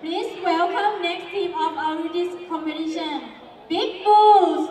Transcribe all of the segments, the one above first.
Please welcome next team of our this competition, Big Bulls.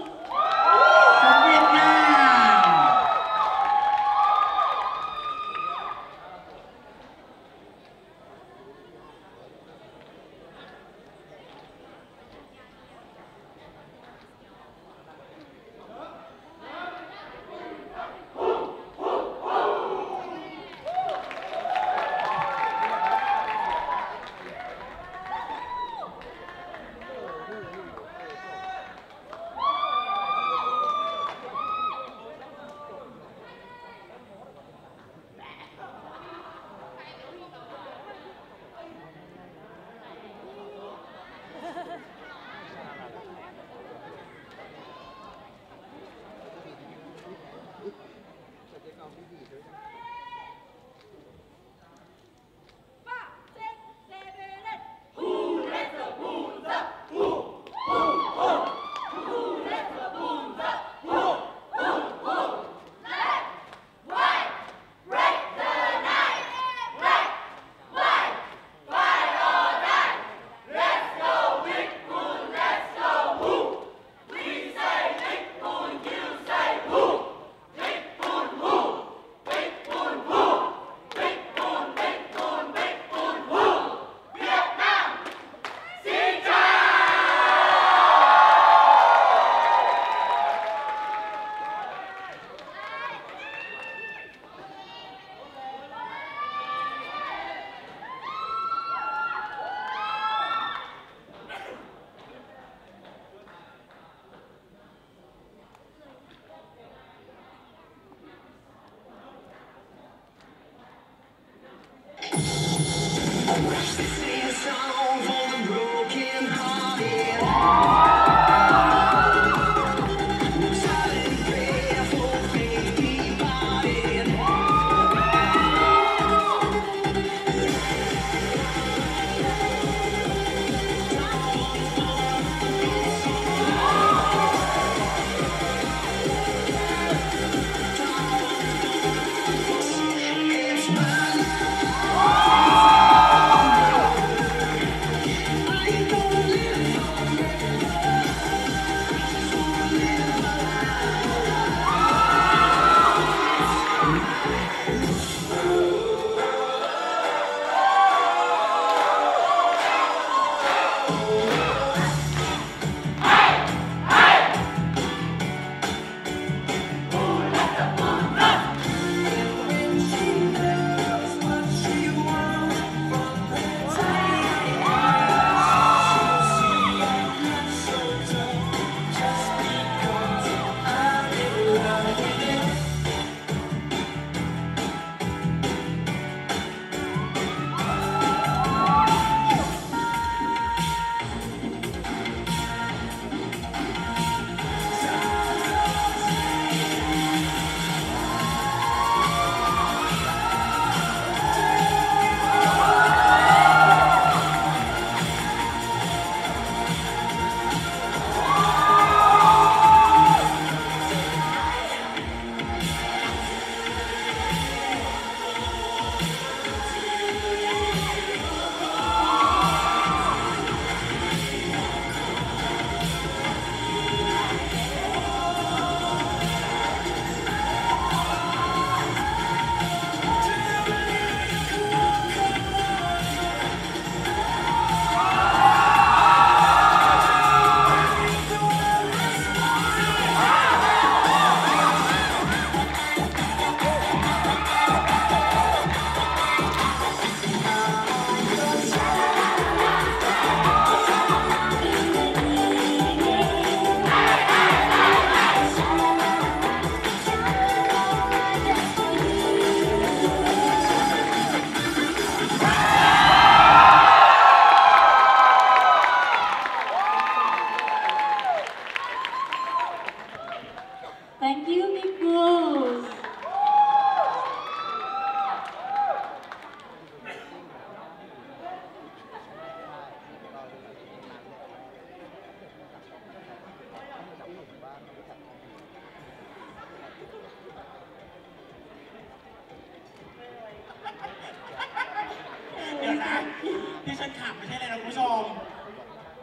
นขับไม่ใช่อะไรนะคุณผู้ชม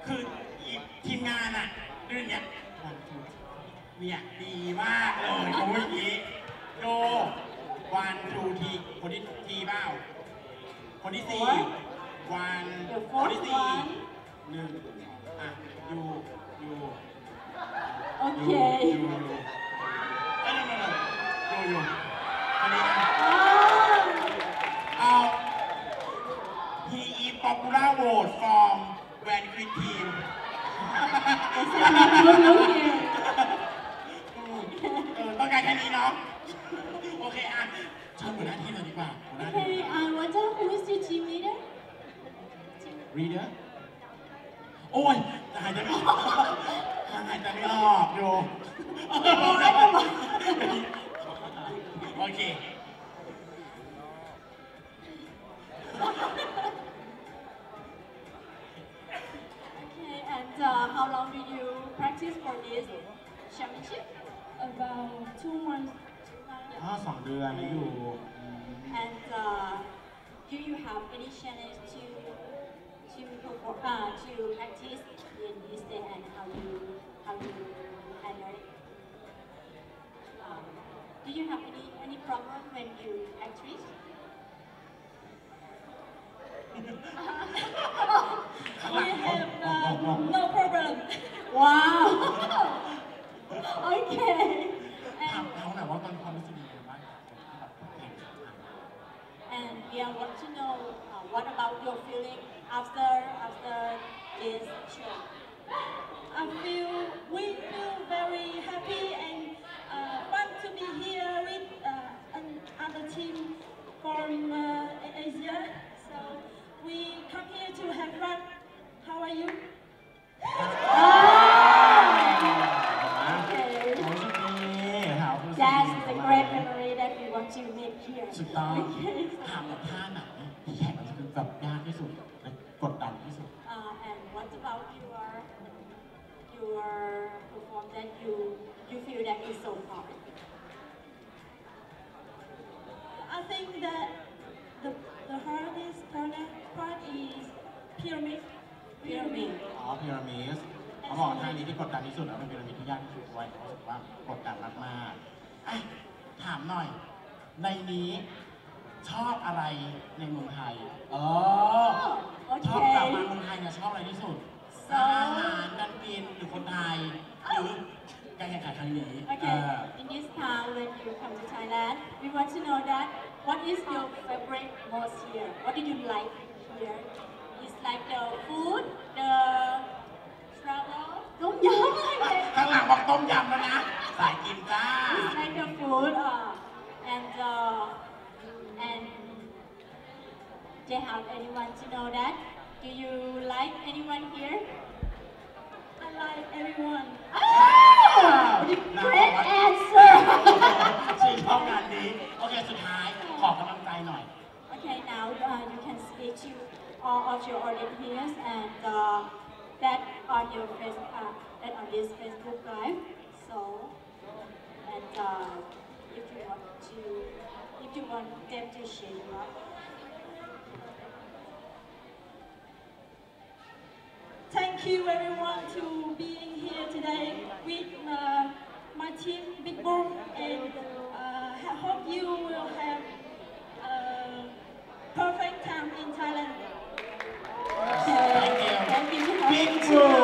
คือทีมงานอ่ะดูอย่างเงี้ยเนี่ยดีมากเลยเขาอย่างนี้ดูวันทูทีคนที่ทีเปล่าคนที่สี่วันคนที่สี่หนึ่งอ่ะดูโอเคดูอันนี้เอาทีอีป๊อปปูล่าโหวตฟอร์มแวนควิดทีมต้องการแค่นี้เนาะโอเคอ่ะเชิญหัวหน้าทีมเลยดีกว่าหัวหน้าทีม What's up Who is your team leader Reader โอ้ยหายใจไม่ออกดูโอเคAnd how long did you practice for this championship? About 2 months. 2 months. And do you have any challenge to practice in this day and how you handle it? Do you have any problem when you practice? We have no problem. Wow. Okay. And we want to know what about your feeling after this show. We feel very happy and fun to be here with another team from Asia. So we come here to have fun. How are you? That's the great memory that we want to make here. And what about your performance that you feel that is so hard? I think that the hardest part is pyramid. Oh, pyramid. เขาบอกท่านี้ที่กดดันที่สุดแล้วเป็นพีระมิดที่ยากที่สุดด้วยเขาบอกว่ากดดันมากๆถามหน่อยในนี้ชอบอะไรในเมืองไทยชอบกลับมาเมืองไทยเนี่ยชอบอะไรที่สุดอาหารการกินหรือคนไทยหรือการแข่งขันครั้งนี้ Okay in this town when you come to Thailand we want to know that what is your favorite most here what did you like here is like the food the Tom yum. ข้างหลังบอกต้มยำแล้วนะสายกินจ้า Like the food and they have anyone to know that. Do you like anyone here? I like everyone. Great answer. ชื่นชอบงานนี้โอเคสุดท้ายขอกำลังใจหน่อย Okay now you can speak to all of your audience here and that on this Facebook Live. So, and if you want them to share your love. Thank you everyone to being here today with my team Big Boom, and I hope you will have a perfect time in Thailand. Thank you. Thank you.